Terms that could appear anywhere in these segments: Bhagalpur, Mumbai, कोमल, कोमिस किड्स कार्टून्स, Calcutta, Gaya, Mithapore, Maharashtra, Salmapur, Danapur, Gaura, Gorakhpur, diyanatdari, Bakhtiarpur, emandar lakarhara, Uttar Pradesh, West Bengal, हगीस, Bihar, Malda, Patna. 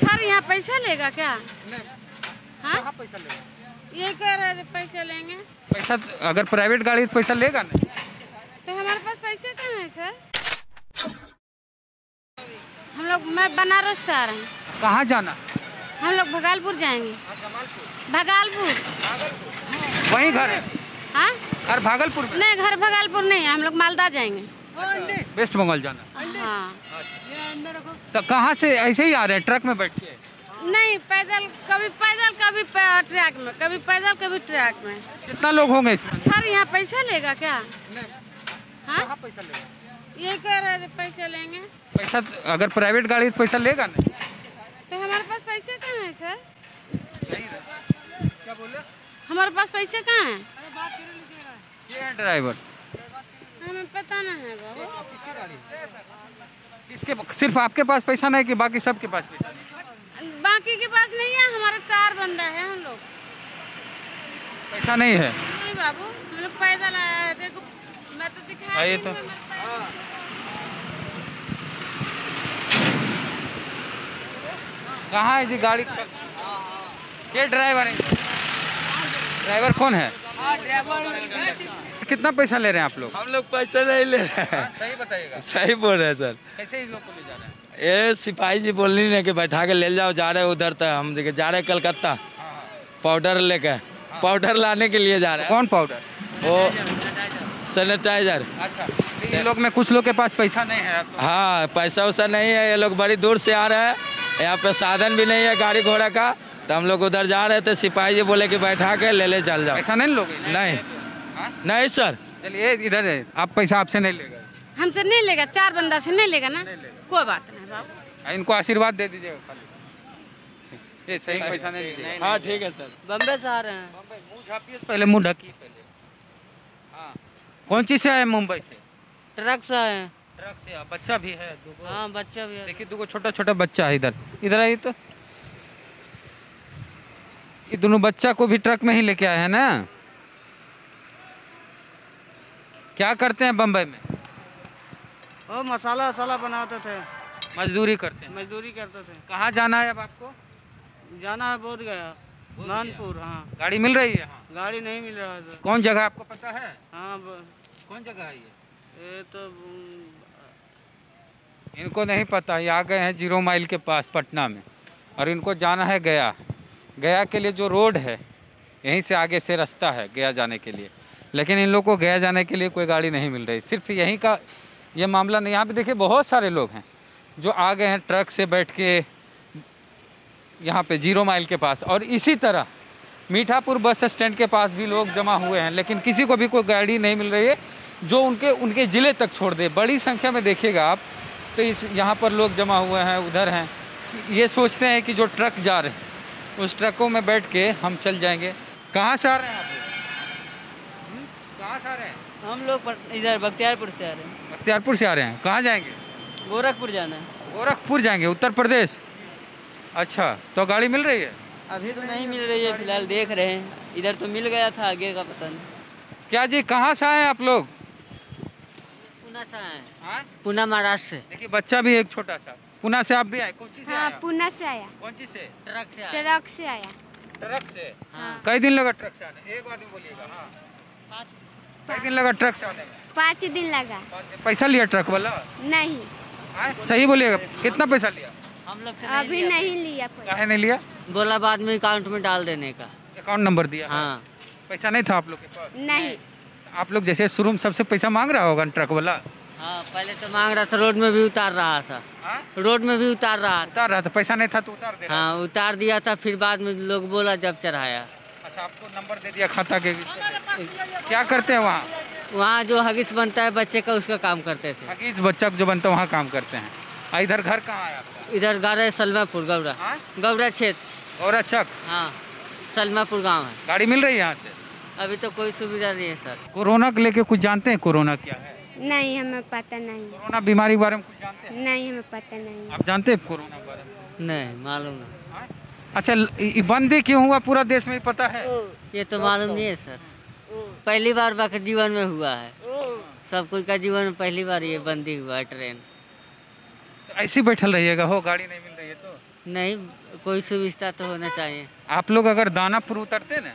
Sir यहाँ पैसा लेगा क्या? हाँ पैसा लेगा, ये कह रहे थे पैसा लेंगे। पैसा अगर प्राइवेट गाड़ी तो पैसा लेगा ना, तो हमारे पास पैसे कहाँ है सर? हम लोग, मैं बनारस से आ रहे हैं। कहाँ जाना? हम लोग भागलपुर जाएंगे। भागलपुर वही घर है? हाँ घर भागलपुर नहीं, घर भागलपुर नहीं, हम लोग मालदा जाएंगे। वेस्ट बंगाल जाना? हाँ। तो कहाँ से ऐसे ही आ रहे हैं? ट्रक में बैठ के? नहीं पैदल, कभी पैदल कभी ट्रक में, कभी पैदल कभी ट्रक में। कितना लोग होंगे इसमें? सर यहाँ पैसा लेगा क्या? हाँ पैसा लेगा, ये कह रहे थे पैसा लेंगे। पैसा अगर प्राइवेट गाड़ी तो पैसा लेगा ना, तो हमारे पास पैसे कहाँ है सर? क्या बोले? हमारे पास पैसे कहाँ है? ये ड्राइवर हमें पता नहीं है किसके, सिर्फ आपके पास पैसा नहीं कि बाकी सबके पास पैसा? बाकी के पास नहीं है, हमारे 4 बंदा है, हम लोग पैसा नहीं है। नहीं बाबू, हम लोग पैदल आया है, देखो मैं तो दिखा रही हूं। कहाँ है जी गाड़ी? ये ड्राइवर है? ड्राइवर कौन है? कितना पैसा ले रहे हैं आप लोग? हम लोग पैसा नहीं ले रहे हैं। सही बताइएगा। सही बोल रहे हैं सर। कैसे इस लोग को ले जा रहे हैं? ये सिपाही जी बोल रही ना कि बैठा के ले जाओ, जा रहे हैं उधर तक, हम जा रहे हैं कलकत्ता पाउडर लेकर। पाउडर लाने के लिए जा रहे हैं। कौन पाउडर? वो सैनिटाइजर। अच्छा, ये लोग में कुछ लोग के पास पैसा नहीं है? हाँ पैसा वैसा नहीं है, ये लोग बड़ी दूर से आ रहे हैं, यहाँ पे साधन भी नहीं है गाड़ी घोड़ा का, तो हम लोग उधर जा रहे थे, सिपाही जी बोले कि बैठा के ले ले चल जाओ। पैसा नहीं लोगे? नहीं नहीं सर। चलिए इधर है, आप पैसा आपसे नहीं लेगा? हमसे नहीं लेगा, 4 बंदा से नहीं लेगा ना, कोई बात नहीं बाबू। इनको आशीर्वाद दे दीजिए खाली, ये सही पैसा नहीं लीजिए। हाँ ठीक है सर। बम्बई से आ रहे हैं। मुँह झापिए पहले, मुँह ढकिए पहले। हाँ कौन चीज से आए? मुंबई से। ट्रक से आए? ट्रक से। बच्चा भी है? हाँ बच्चा भी है, देखिए 2 छोटा छोटा बच्चा है। इधर इधर आइए, तो ये दोनों बच्चा को भी ट्रक में ही लेके आए हैं ना। क्या करते हैं बम्बई में? ओ मसाला वसाला बनाते थे। मजदूरी करते हैं? मजदूरी करते थे। कहाँ जाना है अब आपको? जाना है बोधगया, दानपुर। हाँ गाड़ी मिल रही है? हाँ गाड़ी नहीं मिल रहा है। कौन जगह आपको पता है? हाँ कौन जगह है ये? तो इनको नहीं पता, ये आ गए हैं 0 माइल के पास पटना में, और इनको जाना है गया। गया के लिए जो रोड है, यहीं से आगे से रास्ता है गया जाने के लिए, लेकिन इन लोगों को गया जाने के लिए कोई गाड़ी नहीं मिल रही। सिर्फ यहीं का ये मामला नहीं, यहाँ पे देखिए बहुत सारे लोग हैं जो आ गए हैं ट्रक से बैठ के यहाँ पे 0 माइल के पास। और इसी तरह मीठापुर बस स्टैंड के पास भी लोग जमा हुए हैं, लेकिन किसी को भी कोई गाड़ी नहीं मिल रही है जो उनके उनके ज़िले तक छोड़ दे। बड़ी संख्या में देखिएगा आप, तो यहाँ पर लोग जमा हुए हैं, उधर हैं। ये सोचते हैं कि जो ट्रक जा रहे हैं उस ट्रकों में बैठ के हम चल जाएंगे। कहाँ से आ रहे हैं आप लोग? कहाँ से आ रहे हैं? हम लोग इधर बख्तियारपुर से आ रहे हैं। बख्तियारपुर से आ रहे हैं? कहाँ जाएंगे? गोरखपुर जाना है। गोरखपुर जाएंगे, उत्तर प्रदेश। अच्छा, तो गाड़ी मिल रही है? अभी तो नहीं मिल रही है, फिलहाल देख रहे हैं। इधर तो मिल गया था, आगे का पता नहीं। क्या जी कहाँ से आए हैं आप लोग? पुणे से आए हैं। पुणे महाराष्ट्र से। देखिए बच्चा भी एक छोटा सा। पुणे से आप भी आए? कौन चीज से? हाँ पुणे से आया। कौन चीज से? ट्रक से आया। ट्रक से आया। ट्रक से? हाँ। कई दिन लगा ट्रक से आने? एक आदमी बोलिएगा। हाँ 5 दिन लगा ट्रक से आने में? 5 दिन लगा। पैसा लिया ट्रक वाला? नहीं। सही बोलिएगा, कितना पैसा लिया? हम लोग अभी नहीं लिया। काहे नहीं लिया? बोला बाद में अकाउंट में डाल देने का। अकाउंट नंबर दिया? हाँ। पैसा नहीं था आप लोग के पास? नहीं। आप लोग जैसे शुरू में सबसे पैसा मांग रहा होगा ट्रक वाला? हाँ पहले तो मांग रहा था, रोड में भी उतार रहा था। हाँ? रोड में भी उतार रहा था। पैसा नहीं था तो उतार दे रहा। हाँ उतार दिया था, फिर बाद में लोग बोला जब चढ़ाया। अच्छा, आपको नंबर दे दिया खाता के? क्या करते हैं वहाँ? वहाँ जो हगीस बनता है बच्चे का, उसका काम करते थे। हगीस बच्चा जो बनता है वहाँ काम करते हैं। इधर घर कहाँ है आपका? इधर घर है सलमापुर, गौरा। गौरा क्षेत्र, गौरा चक। हाँ सलमापुर गाँव है। गाड़ी मिल रही है यहाँ से? अभी तो कोई सुविधा नहीं है सर। कोरोना को लेके कुछ जानते हैं? कोरोना क्या है? नहीं हमें पता नहीं। कोरोना बीमारी के बारे में कुछ जानते हैं? नहीं हमें पता नहीं। आप जानते हैं कोरोना के बारे में? नहीं मालूम नहीं। अच्छा बंदी क्यों हुआ पूरा देश में पता है? ये तो मालूम नहीं है सर, पहली बार बाकी जीवन में हुआ है, सब कोई का जीवन में पहली बार ये बंदी हुआ है ट्रेन। तो ऐसी बैठल रहिएगा हो, गाड़ी नहीं मिल रही है तो नहीं, कोई सुविधा तो होना चाहिए। आप लोग अगर दानापुर उतरते ना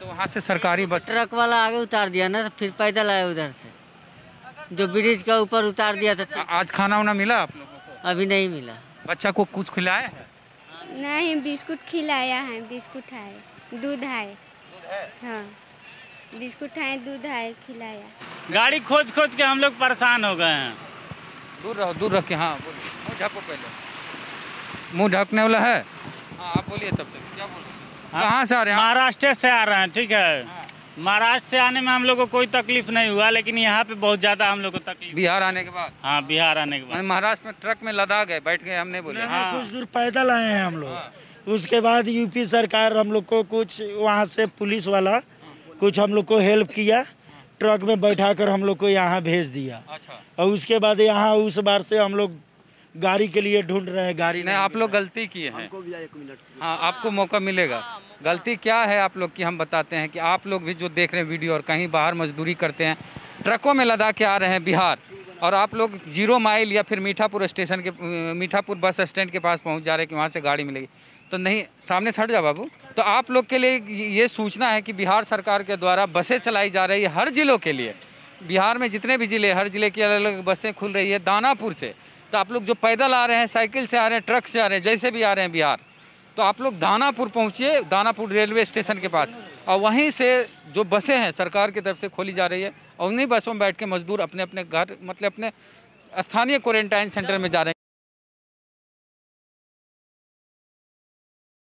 तो वहाँ से सरकारी बस, ट्रक वाला आगे उतार दिया ना, फिर पैदल आए उधर से, जो ब्रिज का ऊपर उतार दिया था। आज खाना वाना मिला आप लोगों को? अभी नहीं मिला। बच्चा को कुछ खिलाया है? नहीं, बिस्कुट खिलाया है, बिस्कुट है, दूध है, हाँ, बिस्कुट है, दूध है, खिलाया। गाड़ी खोज खोज के हम लोग परेशान हो गए हैं। दूर रहो, दूर रख के, हाँ मुँह झाँको पहले, मुँह ढकने वाला है। हाँ आप बोलिए तब तक, क्या बोल रहे हैं? कहाँ से आ रहे हैं? महाराष्ट्र से आ रहे हैं, ठीक है। हाँ। महाराष्ट्र से आने में हम लोग को कोई तकलीफ नहीं हुआ, लेकिन यहाँ पे बहुत ज्यादा हम लोग को तकलीफ। बिहार आने के बाद? हाँ, बिहार आने के बाद। महाराष्ट्र में ट्रक में लदा गए, बैठ गए, हमने बोले। हाँ। कुछ दूर पैदल आए हैं हम लोग। हाँ। उसके बाद यूपी सरकार हम लोग को कुछ वहाँ से पुलिस वाला कुछ हम लोग को हेल्प किया, ट्रक में बैठा कर हम लोग को यहाँ भेज दिया। अच्छा। और उसके बाद यहाँ उस बार से हम लोग गाड़ी के लिए ढूंढ रहे हैं, गाड़ी नहीं। आप लोग गलती किए हैं। हाँ, आपको मौका मिलेगा। गलती क्या है आप लोग की, हम बताते हैं कि आप लोग भी जो देख रहे हैं वीडियो और कहीं बाहर मजदूरी करते हैं, ट्रकों में लदा के आ रहे हैं बिहार, और आप लोग 0 माइल या फिर मीठापुर स्टेशन के, मीठापुर बस स्टैंड के पास पहुंच जा रहे हैं कि वहाँ से गाड़ी मिलेगी, तो नहीं। सामने सट जा बाबू। तो आप लोग के लिए ये सूचना है कि बिहार सरकार के द्वारा बसें चलाई जा रही है हर जिलों के लिए। बिहार में जितने भी जिले, हर जिले की अलग अलग बसें खुल रही है। दानापुर से तो आप लोग जो पैदल आ रहे हैं, साइकिल से आ रहे हैं, ट्रक से आ रहे हैं, जैसे भी आ रहे हैं बिहार, तो आप लोग दानापुर पहुंचिए, दानापुर रेलवे स्टेशन के पास, और वहीं से जो बसें हैं सरकार की तरफ से खोली जा रही है, और उन्हीं बसों में बैठ के मजदूर अपने अपने घर, मतलब अपने स्थानीय क्वारंटाइन सेंटर में जा रहे हैं।